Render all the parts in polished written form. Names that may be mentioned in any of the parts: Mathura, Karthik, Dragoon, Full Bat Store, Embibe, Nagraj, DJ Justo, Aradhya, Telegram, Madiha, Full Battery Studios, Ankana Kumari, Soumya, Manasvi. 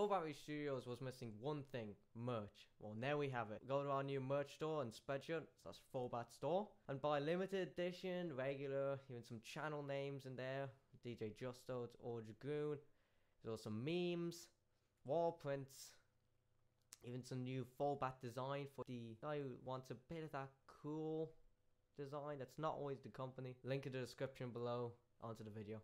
Full Battery Studios was missing one thing, merch. Well, now we have it. Go to our new merch store and spreadsheet, so that's Full Bat Store, and buy limited edition, regular, even some channel names in there. DJ Justo, it's all Dragoon. There's also memes, wall prints, even some new Full Bat design for the guy who wants a bit of that cool design that's not always the company. Link in the description below. Onto the video.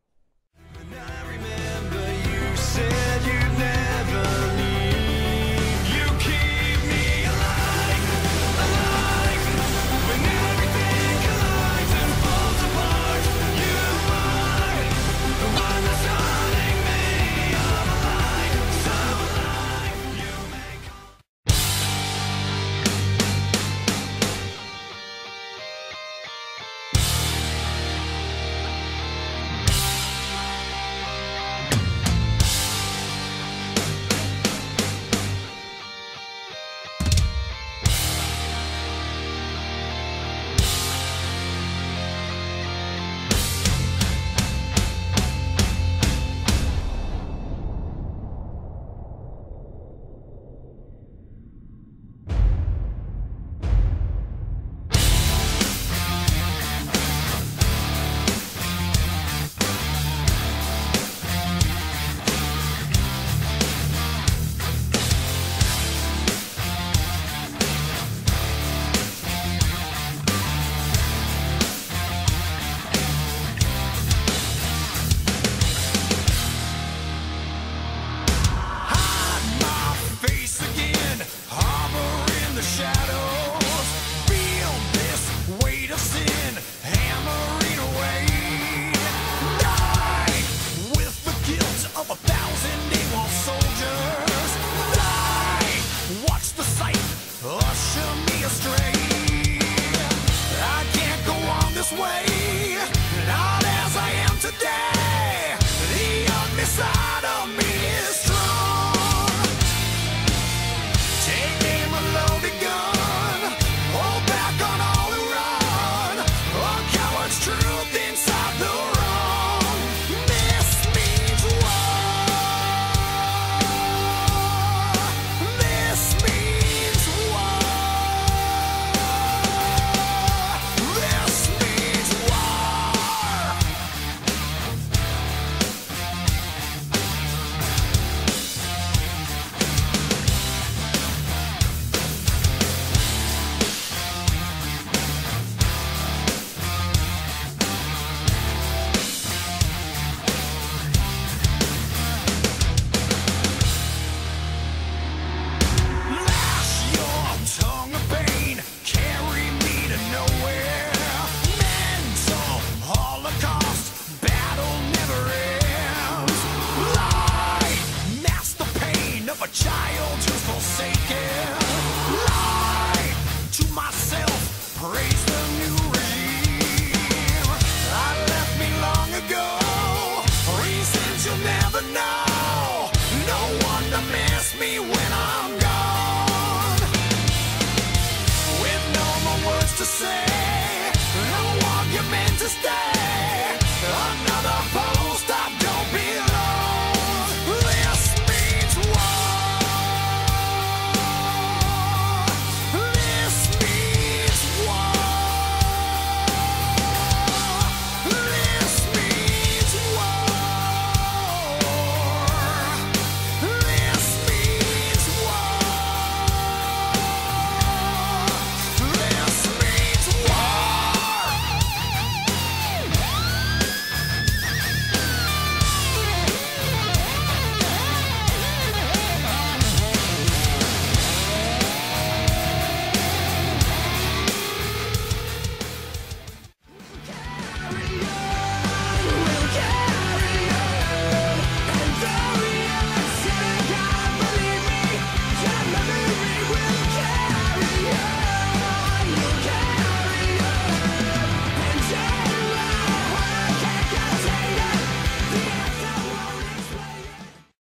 You'll never know, no one to miss me when I'm